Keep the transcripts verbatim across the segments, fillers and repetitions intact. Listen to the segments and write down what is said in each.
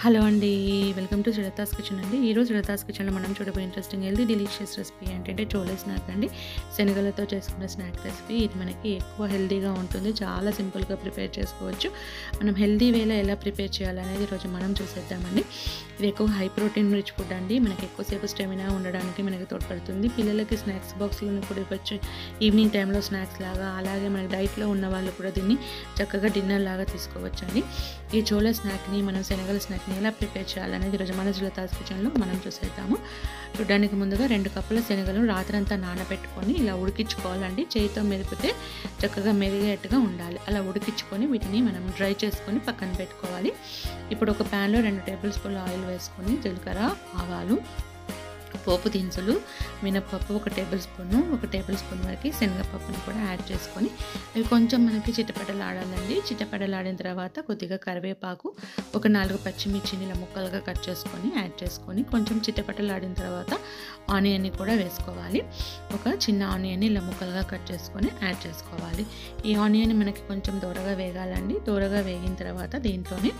Hello అండి, welcome to Srilatha's kitchen అండి. ఈరోజు శ్రీలతాస్ కిచెన్లో మనం చూడబోయే ఇంట్రెస్టింగ్ హెల్తీ డెలిషియస్ రెసిపీ ఏంటంటే చోలే స్నాక్ అండి. శనగలతో చేసుకున్న స్నాక్ రెసిపీ. ఇది మనకి ఎక్కువ హెల్తీగా ఉంటుంది, చాలా సింపుల్గా ప్రిపేర్ చేసుకోవచ్చు. మనం హెల్తీ వేలో ఎలా ప్రిపేర్ చేయాలనేది ఈరోజు మనం చూసేద్దామండి. ఇది ఎక్కువ హై ప్రోటీన్ రిచ్ ఫుడ్ అండి. మనకి ఎక్కువసేపు స్టెమినా ఉండడానికి మనకి తోడ్పడుతుంది. పిల్లలకి స్నాక్స్ బాక్స్లను కూడా ఇవ్వచ్చు, ఈవినింగ్ టైంలో స్నాక్స్ లాగా. అలాగే మన డైట్లో ఉన్న వాళ్ళు కూడా దీన్ని చక్కగా డిన్నర్ లాగా తీసుకోవచ్చు అండి. ఈ చోలే స్నాక్ని మనం శనగల స్నాక్ ఎలా ప్రిపేర్ చేయాలనేది ఈరోజు మన శ్రీలతాస్ కిచెన్లో మనం చూసేద్దాము. చూడడానికి ముందుగా రెండు కప్పుల శనగలు రాత్రంతా నానబెట్టుకొని ఇలా ఉడికించుకోవాలండి. చేయితో మెరిపితే చక్కగా మెరిగేట్టుగా ఉండాలి. అలా ఉడికించుకొని వీటిని మనం డ్రై చేసుకొని పక్కన పెట్టుకోవాలి. ఇప్పుడు ఒక ప్యాన్లో రెండు టేబుల్ స్పూన్ల ఆయిల్ వేసుకొని జీలకర్ర, ఆవాలు, పోపు దినుసులు, మినప్పప్పు ఒక టేబుల్ స్పూను, ఒక టేబుల్ స్పూన్ వరకు శనగపప్పును కూడా యాడ్ చేసుకొని అవి కొంచెం మనకి చిటపటలాడాలండి. చిటపటలాడిన తర్వాత కొద్దిగా కరివేపాకు, ఒక నాలుగు పచ్చిమిర్చిని ఇలా ముక్కలుగా కట్ చేసుకొని యాడ్ చేసుకొని కొంచెం చిటపటలాడిన తర్వాత ఆనియన్ని కూడా వేసుకోవాలి. ఒక చిన్న ఆనియన్ని ఇలా ముక్కలుగా కట్ చేసుకొని యాడ్ చేసుకోవాలి. ఈ ఆనియన్ మనకి కొంచెం దూరగా వేగాలండి. దూరగా వేగిన తర్వాత దీంట్లోనే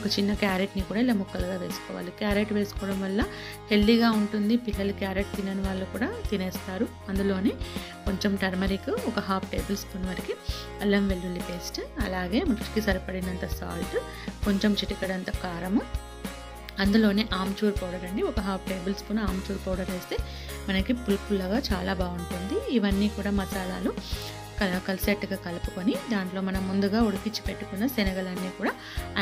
ఒక చిన్న క్యారెట్ని కూడా ఇలా ముక్కలుగా వేసుకోవాలి. క్యారెట్ వేసుకోవడం వల్ల హెల్దీగా ఉంటుంది. పిల్లలు క్యారెట్ తినని వాళ్ళు కూడా తినేస్తారు. అందులోనే కొంచెం టర్మరిక్, ఒక హాఫ్ టేబుల్ స్పూన్ వరకు అల్లం వెల్లుల్లి పేస్ట్, అలాగే రుచికి సరిపడినంత సాల్ట్, కొంచెం చిటికడంత కారము, అందులోనే ఆమ్చూర్ పౌడర్ అండి. ఒక half tablespoon amchur powder వేస్తే మనకి పులుపుల్లగా చాలా బాగుంటుంది. ఇవన్నీ కూడా మసాలాలు కల కలిసేట్టుగా కలుపుకొని దాంట్లో మనం ముందుగా ఉడికించి పెట్టుకున్న శనగలన్నీ కూడా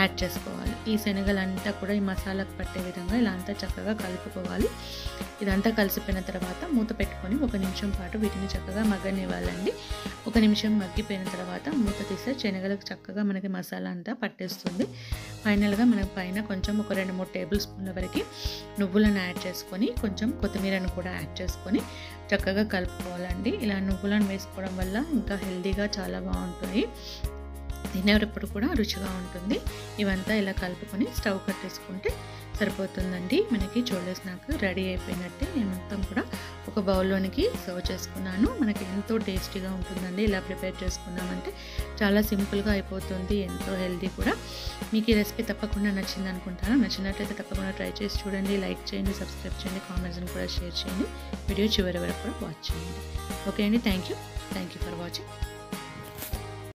యాడ్ చేసుకోవాలి. ఈ శనగలంతా కూడా ఈ మసాలాకు పట్టే విధంగా ఇలా అంతా చక్కగా కలుపుకోవాలి. ఇదంతా కలిసిపోయిన తర్వాత మూత పెట్టుకొని ఒక నిమిషం పాటు వీటిని చక్కగా మగ్గనివ్వాలండి. ఒక నిమిషం మగ్గిపోయిన తర్వాత మూత తీస్తే శనగలకు చక్కగా మనకి మసాలా అంతా పట్టేస్తుంది. ఫైనల్గా మనకు పైన కొంచెం ఒక రెండు మూడు టేబుల్ స్పూన్ల వరకు నువ్వులను యాడ్ చేసుకొని కొంచెం కొత్తిమీరను కూడా యాడ్ చేసుకొని చక్కగా కలుపుకోవాలండి. ఇలా నువ్వులను వేసుకోవడం వల్ల ఇంకా హెల్దీగా చాలా బాగుంటుంది. తినేటప్పుడు కూడా రుచిగా ఉంటుంది. ఇవంతా ఇలా కలుపుకొని స్టవ్ కట్టేసుకుంటే సరిపోతుందండి. మనకి చోలే స్నాక్ రెడీ అయిపోయినట్టే. నేను మొత్తం కూడా ఒక బౌల్లోనికి సర్వ్ చేసుకున్నాను. మనకి ఎంతో టేస్టీగా ఉంటుందండి. ఇలా ప్రిపేర్ చేసుకున్నామంటే చాలా సింపుల్గా అయిపోతుంది, ఎంతో హెల్దీ కూడా. మీకు ఈ రెసిపీ తప్పకుండా నచ్చింది అనుకుంటాను. నచ్చినట్లయితే తప్పకుండా ట్రై చేసి చూడండి. లైక్ చేయండి, సబ్స్క్రైబ్ చేయండి, కామెంట్స్ని కూడా షేర్ చేయండి. వీడియో చివరి వరకు కూడా వాచ్ చేయండి. ఓకే అండి, thank you thank you for watching.